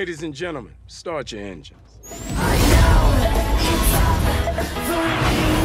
Ladies and gentlemen, start your engines. I know it's up for me.